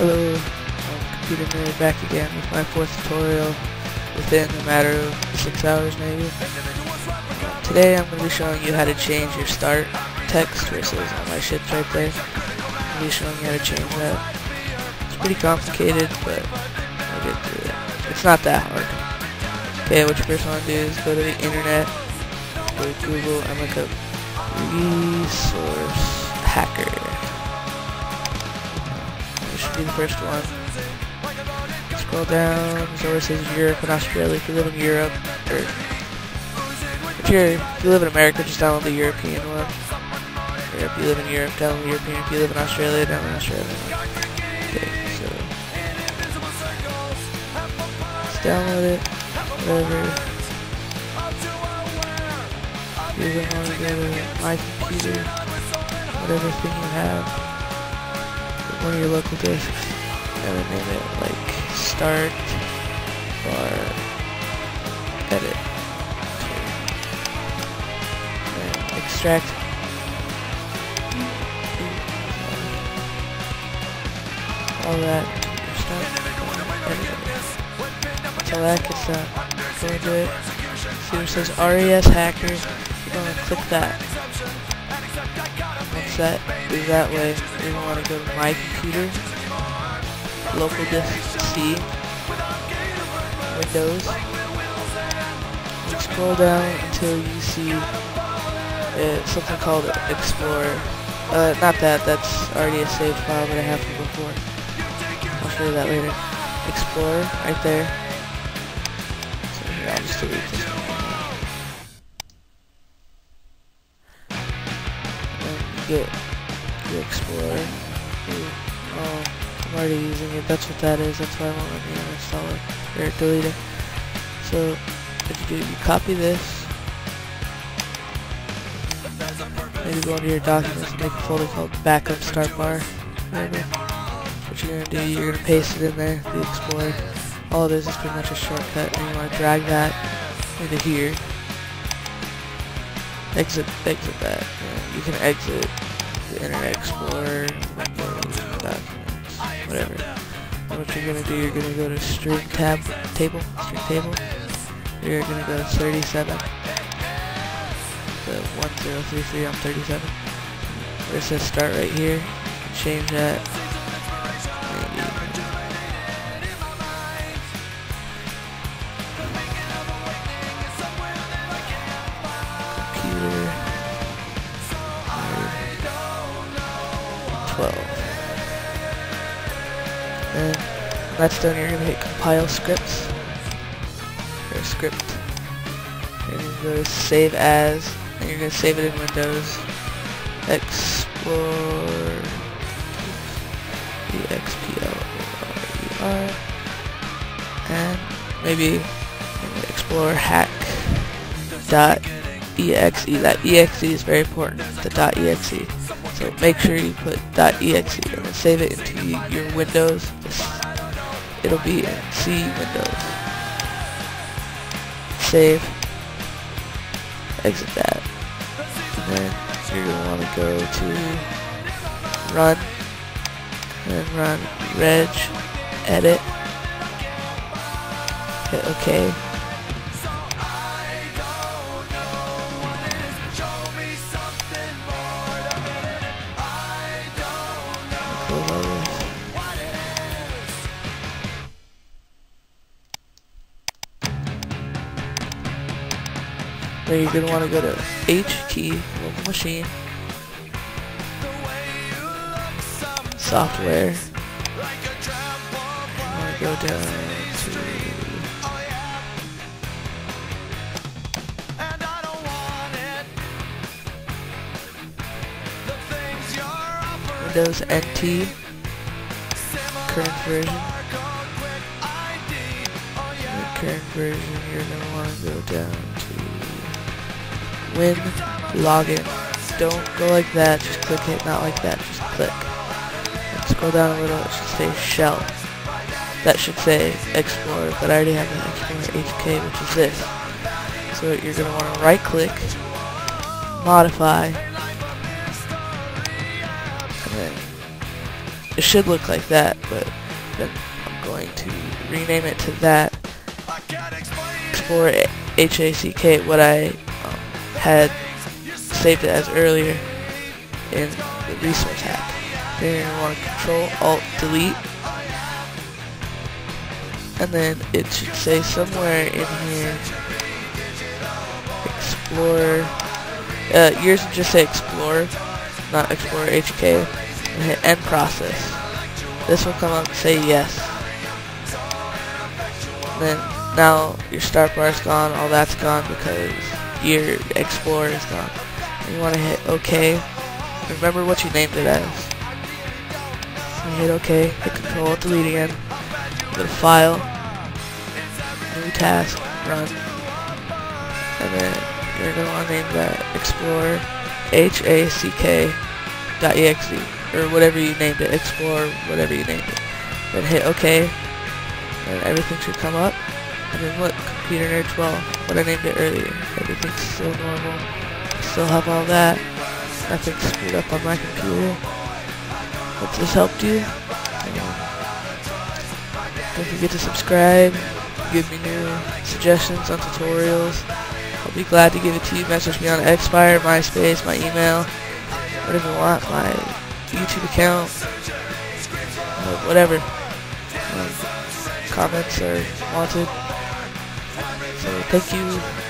Hello, I'm Computer Nerd back again with my fourth tutorial within a matter of 6 hours maybe. Today I'm going to be showing you how to change your start text versus all my shit's right there. I'm going to be showing you how to change that. It's pretty complicated, but I'll get through it. It's not that hard. Okay, what you first want to do is go to the internet, go to Google, and look up Resource Hacker. Be the first one. Scroll down, resources Europe and Australia. If you live in Europe, or if you live in America, just download the European one. Or if you live in Europe, download the European. If you live in Australia, download Australia. Okay, so let's download it. Whatever. You're gonna want to go to my computer, whatever thing you have. One of your local discs, and then name it like start bar edit. And extract. All that stuff. Until that gets done, go into it. See where it says RES Hacker. You're going to click that. Once that is that way, you're going to want to go to my computer, local disk C, Windows, and scroll down until you see something called Explorer. Not that, that's already a saved file that I have from before. I'll show you that later. Explorer, right there. So here, I'll just delete this one. Get the Explorer. Oh, I'm already using it. That's what that is. That's why I won't let me install it or delete it. So what you do, you copy this. Maybe go into your documents and make a folder called Backup Start Bar. Maybe. What you're gonna do, you're gonna paste it in there. The Explorer. All it is pretty much a shortcut, and you want to drag that into here. Exit that. Yeah, you can exit the Internet Explorer, documents, whatever. And what you're gonna do, you're gonna go to string table. You're gonna go to 37. So 1033 on 37. Where it says start right here. Change that. And when that's done, you're going to hit compile scripts, or script, and you're going to save as, and you're going to save it in Windows, Explorer, EXPLORER, and maybe Explorer hack.exe, that exe is very important, the .exe. So make sure you put .exe and then save it into your Windows. It'll be in C Windows. Save. Exit that. And then you're going to want to go to run. And then run reg. Edit. Hit OK. You're going to want to go to H key, local machine, software, you want to go down to Windows NT, current version, you're going to want to go down to Win, login. Don't go like that, just click it, not like that, just click. And scroll down a little, it should say shell. That should say Explorer, but I already have an Explorer HK, which is this. So you're going to want to right click, modify, then it should look like that, but then I'm going to rename it to that, explore HACK, what I had saved it as earlier in the resource hack. Then you're going to want to control alt delete, and then it should say somewhere in here explore. Yours would just say explore, not explore HK, and hit end process. This will come up and say yes. And then now your start bar is gone, all that's gone because your explorer is gone. And you want to hit OK. Remember what you named it as. So hit OK, hit Control Delete again. Go to File, New Task, Run, and then you're going to want to name that Explorer HACK.exe, or whatever you named it, Explorer, whatever you named it. Then hit OK, and everything should come up. And then look, Computer Nerd 12, what I named it earlier. Everything's still normal. Still have all that. Nothing's screwed up on my computer. Hope this helped you. Don't forget to subscribe. Give me new suggestions on tutorials. I'll be glad to give it to you. Message me on Xfire, MySpace, my email, whatever you want, my YouTube account, whatever. Comments are wanted. So thank you.